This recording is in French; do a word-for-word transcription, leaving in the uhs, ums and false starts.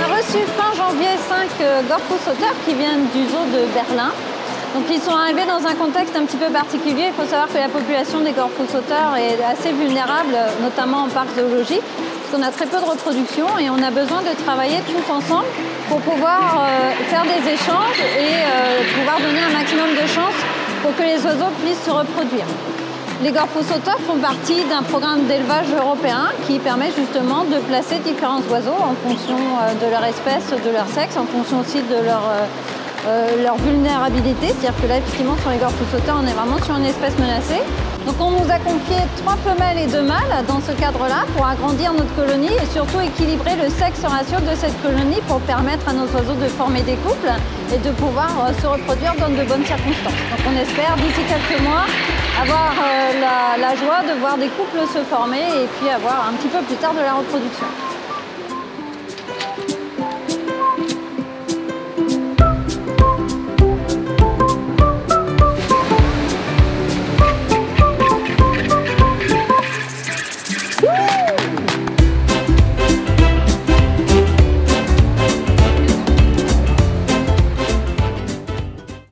On a reçu fin janvier cinq gorfous sauteurs qui viennent du zoo de Berlin. Donc ils sont arrivés dans un contexte un petit peu particulier. Il faut savoir que la population des gorfous sauteurs est assez vulnérable, notamment en parc zoologique, parce qu'on a très peu de reproduction et on a besoin de travailler tous ensemble pour pouvoir euh, faire des échanges et euh, pouvoir donner un maximum de chances pour que les oiseaux puissent se reproduire. Les gorfous sauteurs font partie d'un programme d'élevage européen qui permet justement de placer différents oiseaux en fonction de leur espèce, de leur sexe, en fonction aussi de leur, euh, leur vulnérabilité. C'est-à-dire que là, effectivement, sur les gorfous sauteurs, on est vraiment sur une espèce menacée. Donc on nous a confié trois femelles et deux mâles dans ce cadre-là pour agrandir notre colonie et surtout équilibrer le sexe ratio de cette colonie pour permettre à nos oiseaux de former des couples et de pouvoir se reproduire dans de bonnes circonstances. Donc on espère d'ici quelques mois avoir la, la joie de voir des couples se former et puis avoir un petit peu plus tard de la reproduction.